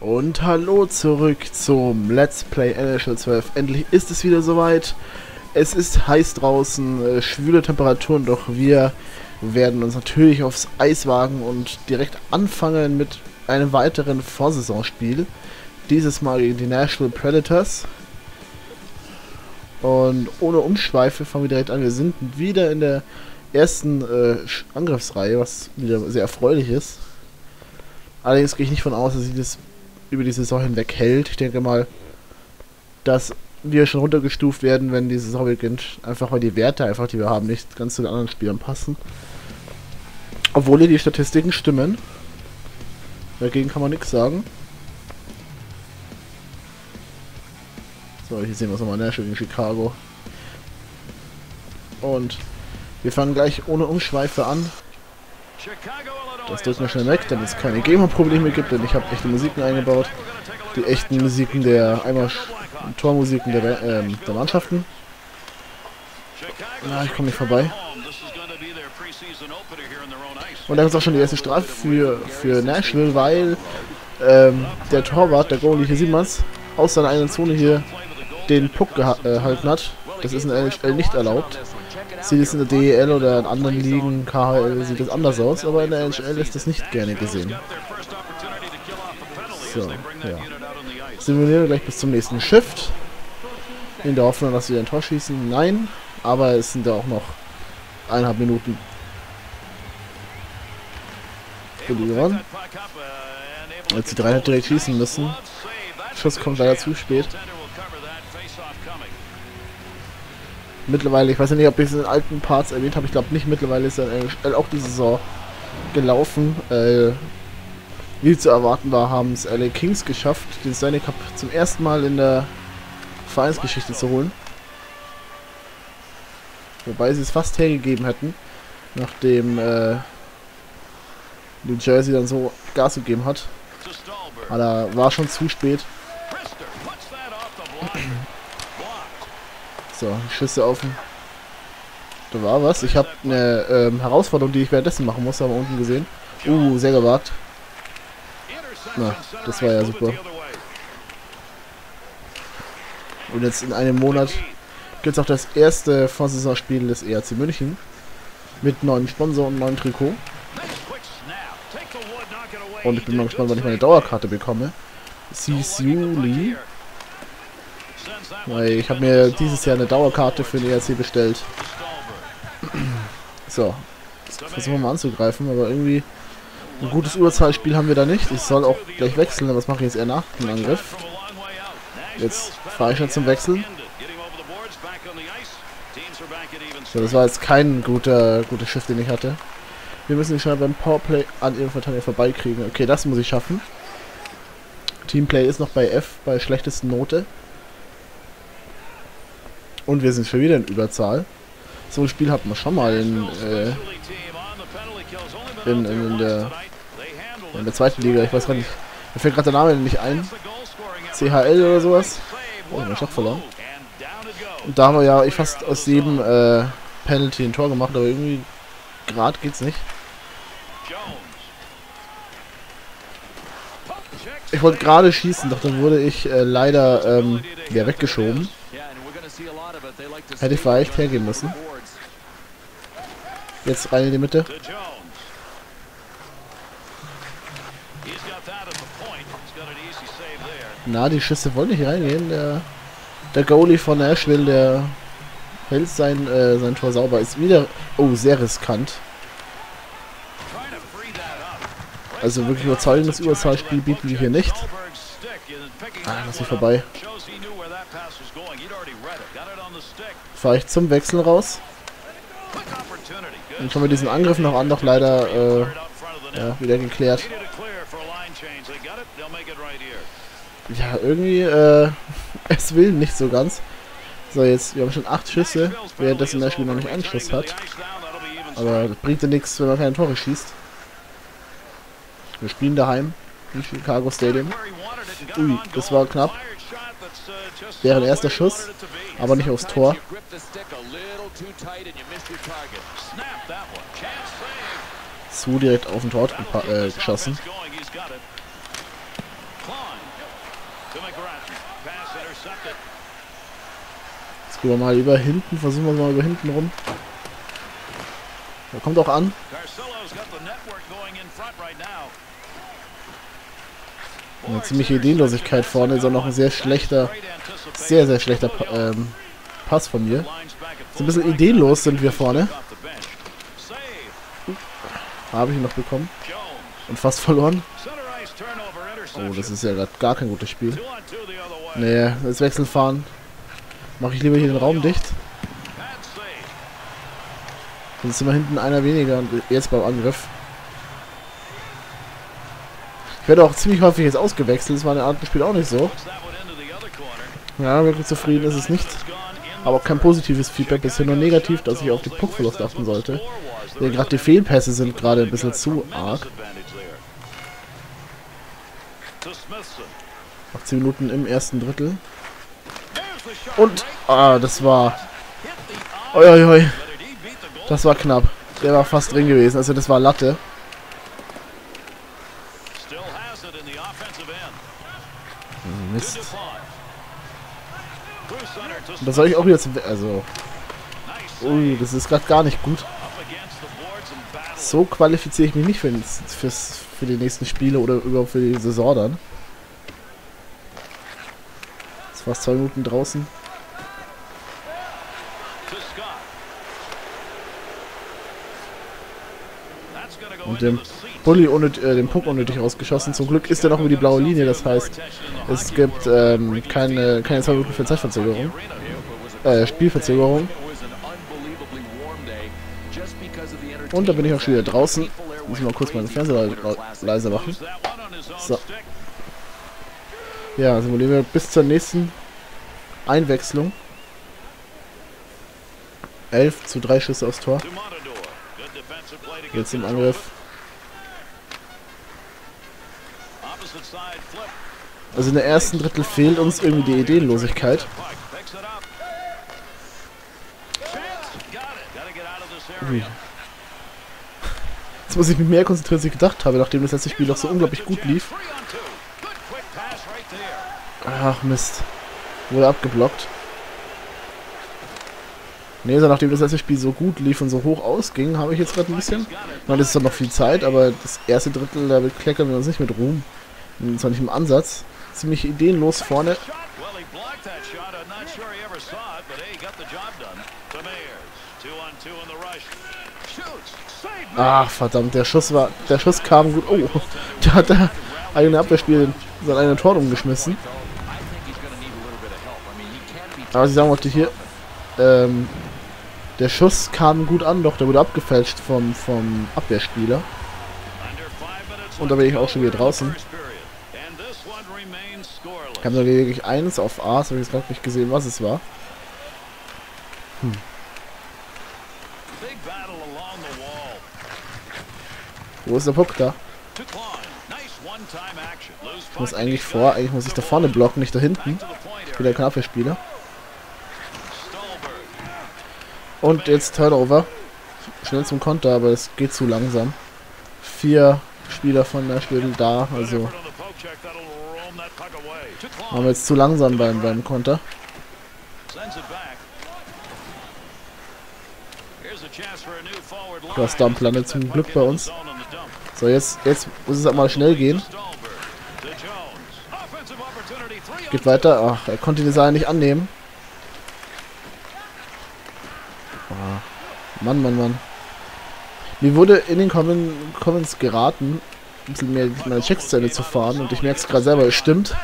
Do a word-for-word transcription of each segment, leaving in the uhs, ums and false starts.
Und hallo zurück zum Let's Play N H L zwölf. Endlich ist es wieder soweit. Es ist heiß draußen, schwüle Temperaturen, doch wir werden uns natürlich aufs Eis wagen und direkt anfangen mit einem weiteren Vorsaisonspiel. Dieses Mal gegen die Nashville Predators. Und ohne Umschweife fangen wir direkt an. Wir sind wieder in der ersten äh, Angriffsreihe, was wieder sehr erfreulich ist. Allerdings gehe ich nicht von aus, dass sie das über die Saison hinweg hält. Ich denke mal, dass wir schon runtergestuft werden, wenn die Saison beginnt. Einfach weil die Werte, einfach die wir haben, nicht ganz zu den anderen Spielern passen. Obwohl hier die Statistiken stimmen. Dagegen kann man nichts sagen. So, hier sehen wir es nochmal, Nashville in Chicago. Und wir fangen gleich ohne Umschweife an. Das drücken wir schnell weg, damit es keine Gamer-Probleme gibt, denn ich habe echte Musiken eingebaut. Die echten Musiken der einmal Tormusiken der, ähm, der Mannschaften. Na, ich komme nicht vorbei. Und da ist auch schon die erste Strafe für, für Nashville, weil ähm, der Torwart, der Goalie, hier sieht man es, aus seiner eigenen Zone hier den Puck gehalten hat. Das ist in der N H L nicht erlaubt. Sieht es in der D E L oder in anderen Ligen, K H L, sieht es anders aus, aber in der N H L ist das nicht gerne gesehen. So, ja. Simulieren wir gleich bis zum nächsten Shift. In der Hoffnung, dass wir ein Tor schießen. Nein, aber es sind ja auch noch eineinhalb Minuten. Als die drei halt direkt schießen müssen. Schuss kommt leider zu spät. Mittlerweile, ich weiß ja nicht, ob ich es in den alten Parts erwähnt habe, ich glaube nicht, mittlerweile ist dann auch die Saison gelaufen. Äh, wie zu erwarten war, haben es L A Kings geschafft, den Stanley Cup zum ersten Mal in der Vereinsgeschichte zu holen. Wobei sie es fast hergegeben hätten, nachdem äh, New Jersey dann so Gas gegeben hat. Aber war schon zu spät. So, Schüsse offen. Da war was. Ich habe eine ähm, Herausforderung, die ich währenddessen machen muss, aber unten gesehen. Uh, sehr gewagt. Na, das war ja super. Und jetzt in einem Monat gibt es auch das erste Vorsaisonspiel des E R C München. Mit neuem Sponsor und neuem Trikot. Und ich bin mal gespannt, wann ich meine Dauerkarte bekomme. Sie ist Juli. Weil ich habe mir dieses Jahr eine Dauerkarte für den E R C bestellt. So. Versuchen wir mal anzugreifen, aber irgendwie ein gutes Überzahlspiel haben wir da nicht. Ich soll auch gleich wechseln, aber das mache ich jetzt eher nach dem Angriff. Jetzt fahre ich schon zum Wechseln. So, das war jetzt kein guter, guter Schiff, den ich hatte. Wir müssen schon beim Powerplay an ihrem Verteidiger vorbeikriegen. Okay, das muss ich schaffen. Teamplay ist noch bei F, bei schlechtesten Note. Und wir sind schon wieder in Überzahl. So ein Spiel hat man schon mal in, äh, in, in, in, der, in der zweiten Liga. Ich weiß gar nicht. Mir fällt gerade der Name nicht ein. K H L oder sowas. Oh, ich hab doch verloren. Und da haben wir ja fast aus sieben äh, Penalty ein Tor gemacht, aber irgendwie gerade geht's nicht. Ich wollte gerade schießen, doch dann wurde ich äh, leider ähm, ja, weggeschoben. Hätte ich vielleicht hergehen müssen. Jetzt rein in die Mitte. Na, die Schüsse wollen nicht reingehen. Der, der Goalie von Nashville, der hält sein, äh, sein Tor sauber. Ist wieder... Oh, sehr riskant. Also wirklich überzeugendes Überzahlspiel bieten wir hier nicht. Ah, lass mich vorbei. Fahre ich zum Wechsel raus. Und schauen wir diesen Angriff noch an, doch leider äh, ja, wieder geklärt. Ja, irgendwie, äh, es will nicht so ganz. So, jetzt, wir haben schon acht Schüsse, währenddessen das Spiel noch nicht einen Schuss hat. Aber das bringt ja nichts, wenn man keine Tore schießt. Wir spielen daheim im Chicago Stadium. Ui, das war knapp. Wäre ein erster Schuss, aber nicht aufs Tor. So direkt auf den Tor äh, geschossen. Jetzt gehen wir mal über hinten, versuchen wir mal über hinten rum. Da kommt auch an. Eine ziemliche Ideenlosigkeit vorne, ist auch noch ein sehr schlechter, sehr, sehr schlechter ähm, Pass von mir. So ein bisschen ideenlos sind wir vorne. Habe ich ihn noch bekommen. Und fast verloren. Oh, das ist ja gerade gar kein gutes Spiel. Nee, jetzt wechseln fahren. Mache ich lieber hier den Raum dicht. Sonst ist immer hinten einer weniger und jetzt beim Angriff. Ich werde auch ziemlich häufig jetzt ausgewechselt. Das war in einem anderen Spiel auch nicht so. Ja, wirklich zufrieden ist es nicht. Aber auch kein positives Feedback, bisher nur negativ, dass ich auf den Puckverlust achten sollte. Denn gerade die Fehlpässe sind gerade ein bisschen zu arg. Noch zehn Minuten im ersten Drittel. Und, ah, das war... Oi, oi, oi. Das war knapp. Der war fast drin gewesen, also das war Latte. Mist. Und das soll ich auch jetzt... Also... Ui, das ist gerade gar nicht gut. So qualifiziere ich mich nicht für, fürs, für die nächsten Spiele oder überhaupt für die Saison dann. Jetzt war es zwei Minuten draußen. Und dem Bulli unnötig, äh, den Puck unnötig rausgeschossen. Zum Glück ist er noch über die blaue Linie, das heißt, es gibt ähm, keine, keine zwei Minuten für Zeitverzögerung. Äh, Spielverzögerung. Und da bin ich auch schon wieder draußen. Muss ich mal kurz meinen Fernseher leiser machen. So. Ja, simulieren wir bis zur nächsten Einwechslung. elf zu drei Schüsse aufs Tor. Jetzt im Angriff. Also in der ersten Drittel fehlt uns irgendwie die Ideenlosigkeit. Ui. Jetzt muss ich mich mehr konzentrieren, als ich gedacht habe, nachdem das letzte Spiel doch so unglaublich gut lief. Ach Mist. Wurde abgeblockt. Ne, so nachdem das letzte Spiel so gut lief und so hoch ausging, habe ich jetzt gerade ein bisschen... Ich meine, das ist dann noch viel Zeit, aber das erste Drittel, da kleckern wir uns nicht mit Ruhm. Und zwar nicht im Ansatz. Ziemlich ideenlos vorne. Ach, verdammt, der Schuss war... Der Schuss kam gut... Oh, da hat der eigene Abwehrspiel sein eigenes Tor umgeschmissen. Aber sie sagen wollte hier... Ähm... Der Schuss kam gut an, doch der wurde abgefälscht vom, vom Abwehrspieler. Und da bin ich auch schon wieder draußen. Ich habe noch lediglich eins auf A, das habe ich jetzt gerade nicht gesehen, was es war. Hm. Wo ist der Puck da? Ich muss eigentlich vor, eigentlich muss ich da vorne blocken, nicht da hinten. Ich bin der Abwehrspieler. Und jetzt Turnover. Schnell zum Konter, aber es geht zu langsam. Vier Spieler von Nashville da, also... Haben wir jetzt zu langsam beim, beim Konter. Das Dump landet zum Glück bei uns. So, jetzt, jetzt muss es einmal schnell gehen. Geht weiter. Ach, er konnte die Sache nicht annehmen. Oh, Mann, Mann, Mann. Mir wurde in den Comments geraten, ein bisschen mehr meine Checks zu Ende zu fahren. Und ich merke es gerade selber, es stimmt.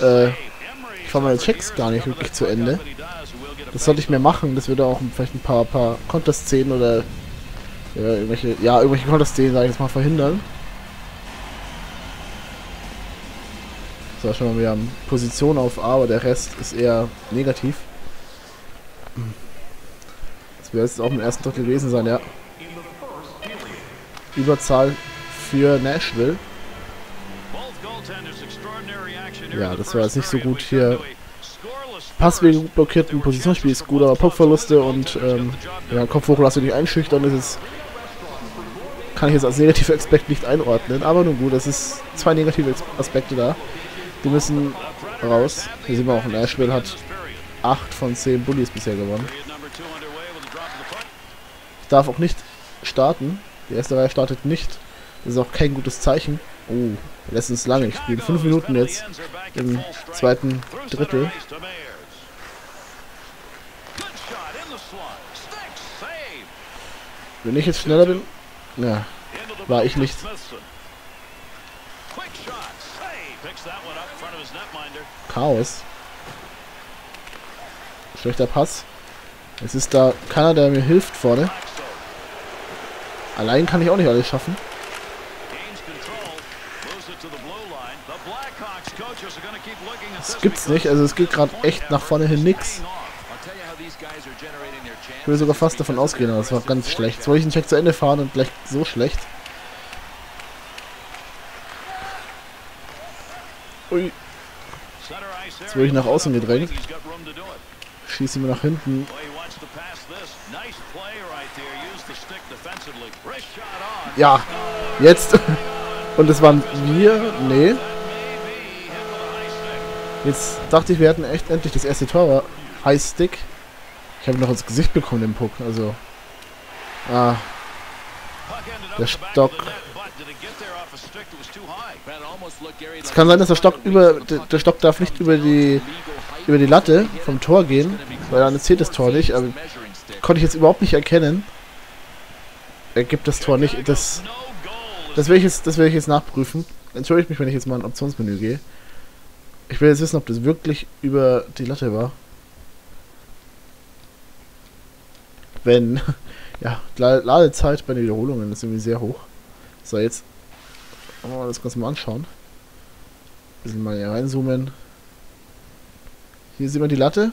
Äh, ich fahre meine Checks gar nicht wirklich zu Ende. Das sollte ich mehr machen. Das würde auch vielleicht ein paar, paar Konterszenen oder... Ja, irgendwelche, ja, irgendwelche Konterszenen, sage ich jetzt mal, verhindern. So, schon mal, wir haben Position auf A, aber der Rest ist eher negativ. Das wäre jetzt auch im ersten Drittel gewesen sein, ja. Überzahl für Nashville. Ja, das war jetzt nicht so gut hier. Pass wegen blockierten Positionsspiel ist gut, aber Puckverluste und ähm, ja, Kopf hoch lassen, nicht einschüchtern, ist es kann ich jetzt als negativer Aspekt nicht einordnen, aber nun gut, es ist zwei negative Aspekte da. Die müssen raus. Hier sehen wir auch, Nashville hat acht von zehn Bullies bisher gewonnen. Ich darf auch nicht starten. Die erste Reihe startet nicht. Das ist auch kein gutes Zeichen. Oh, wir lassen es lange. Ich spiele fünf Minuten jetzt im zweiten Drittel. Wenn ich jetzt schneller bin, ja, war ich nicht. Chaos. Schlechter Pass. Es ist da keiner, der mir hilft vorne. Allein kann ich auch nicht alles schaffen. Das gibt's nicht, also es geht gerade echt nach vorne hin nix. Ich würde sogar fast davon ausgehen, aber das war ganz schlecht. Jetzt wollte ich den Check zu Ende fahren und gleich so schlecht. Ui. Jetzt wurde ich nach außen gedrängt. Schieße mir nach hinten. Ja, jetzt. Und es waren wir. Nee. Jetzt dachte ich, wir hatten echt endlich das erste Tor. High Stick. Ich habe noch ins Gesicht bekommen, den Puck. Also. Ah. Der Stock. Es kann sein, dass der Stock über. Der Stock darf nicht über die. über die Latte vom Tor gehen, weil dann zählt das Tor nicht, aber konnte ich jetzt überhaupt nicht erkennen. Er gibt das Tor nicht. Das, das will ich jetzt, das will ich jetzt nachprüfen. Entschuldigt mich, wenn ich jetzt mal in Optionsmenü gehe. Ich will jetzt wissen, ob das wirklich über die Latte war. Wenn, ja, Ladezeit bei den Wiederholungen ist irgendwie sehr hoch. So, jetzt wollen wir das Ganze mal anschauen. Ein bisschen mal hier reinzoomen. Hier sieht man die Latte.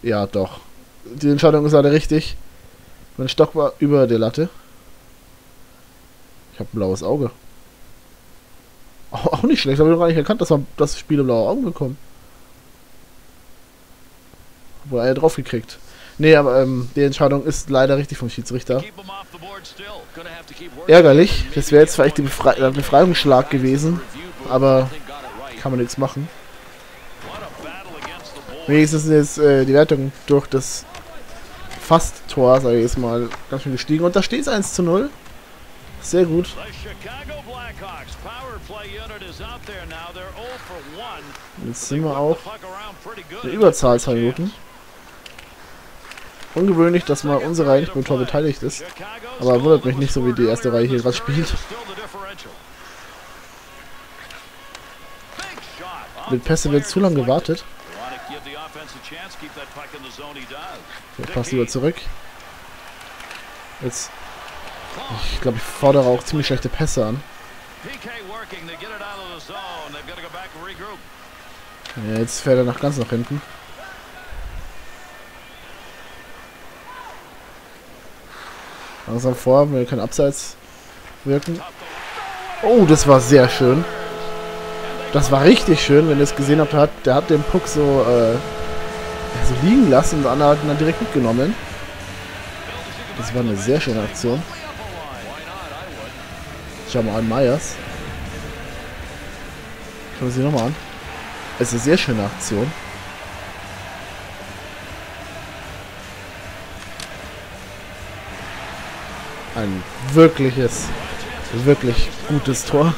Ja, doch. Die Entscheidung ist leider richtig. Mein Stock war über der Latte. Ich habe ein blaues Auge. Auch, auch nicht schlecht. Habe ich noch gar nicht erkannt, dass man das Spiel blaue Augen bekommen. Wurde einer drauf gekriegt. Nee, aber ähm, die Entscheidung ist leider richtig vom Schiedsrichter. Ärgerlich. Das wäre jetzt vielleicht der Befre äh, Befreiungsschlag gewesen. Aber kann man nichts machen. Wenigstens sind jetzt äh, die Wertung durch das Fast-Tor, sage ich jetzt mal, ganz schön gestiegen. Und da steht es eins zu null. Sehr gut. Jetzt sehen wir auch eine Überzahl, zwei Minuten. Ungewöhnlich, dass mal unsere Reihe nicht beim Tor beteiligt ist. Aber wundert mich nicht, so wie die erste Reihe hier gerade spielt. Mit Pässe wird zu lange gewartet. Der passt lieber zurück. Jetzt. Ich glaube, ich fordere auch ziemlich schlechte Pässe an. Ja, jetzt fährt er noch ganz nach hinten. Langsam vor, wir können abseits wirken. Oh, das war sehr schön. Das war richtig schön, wenn ihr es gesehen habt, der hat, der hat den Puck so, äh, so liegen lassen und der andere hat ihn dann direkt mitgenommen. Das war eine sehr schöne Aktion. Schau mal an, Myers. Schauen wir sie nochmal an. Es ist eine sehr schöne Aktion. Ein wirkliches, wirklich gutes Tor.